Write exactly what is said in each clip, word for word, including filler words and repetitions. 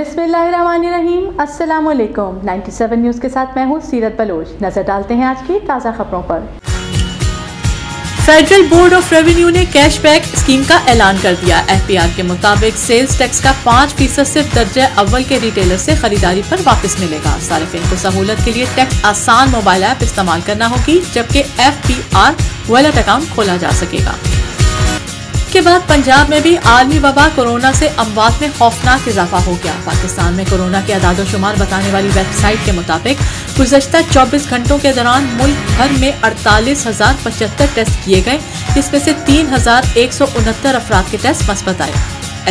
बिस्मिल्लाहिर्रहमानिर्रहीम, अस्सलामुअलैकुम। Ninety seven news के साथ मैं हूँ सीरत बलोच। नज़र डालते हैं आज की ताज़ा खबरों पर। फेडरल बोर्ड ऑफ रेवेन्यू ने कैशबैक स्कीम का ऐलान कर दिया। एफ पी आर के मुताबिक सेल्स टैक्स का पाँच फीसद सिर्फ दर्जे अव्वल के रिटेलर से खरीदारी पर वापस मिलेगा। सार्फिन को सहूलत के लिए टैक्स आसान मोबाइल ऐप इस्तेमाल करना होगी, जबकि F P R wallet account खोला जा सकेगा। के बाद पंजाब में भी आलमी वबा कोरोना से अमवात में खौफनाक इजाफा हो गया। पाकिस्तान में कोरोना के अदाद शुमार बताने वाली वेबसाइट के मुताबिक गुज़श्ता चौबीस घंटों के दौरान मुल्क भर में अड़तालीस हजार पचहत्तर टेस्ट किए गए, जिसमें से तीन हजार एक सौ उनहत्तर अफराद के टेस्ट मस्बत आए।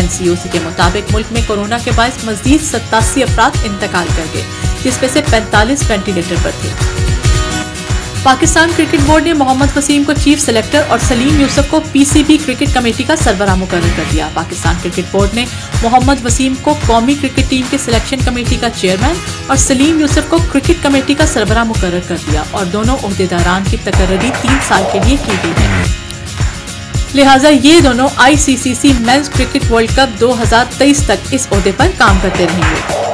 एन सी ओ सी के मुताबिक मुल्क में कोरोना के बायस मजीद सतासी अफराद इंतकाल कर गए, जिसमें से पैंतालीस वेंटिलेटर पर थे। पाकिस्तान क्रिकेट बोर्ड ने मोहम्मद वसीम को चीफ सेलेक्टर और सलीम यूसुफ को P C B cricket committee का सरबराह मुकर्रर कर दिया। पाकिस्तान क्रिकेट बोर्ड ने मोहम्मद वसीम को कौमी क्रिकेट टीम के सिलेक्शन कमेटी का चेयरमैन और सलीम यूसुफ को क्रिकेट कमेटी का सरबराह मुकर्रर कर दिया और दोनों ओहदेदारान की तकर्री तीन साल के लिए की गई है। लिहाजा ये दोनों I C C men's cricket world cup दो हजार तेईस तक इस ओहदे पर काम करते रहेंगे।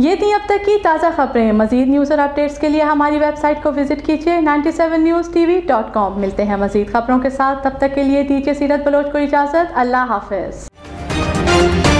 ये थी अब तक की ताज़ा खबरें। मज़ीद न्यूज़ और अपडेट्स के लिए हमारी वेबसाइट को विजिट कीजिए ninety seven news T V dot com. मिलते हैं मज़ीद खबरों के साथ, तब तक के लिए दीजिए सीरत बलोच को इजाज़त। अल्लाह हाफ़िज़।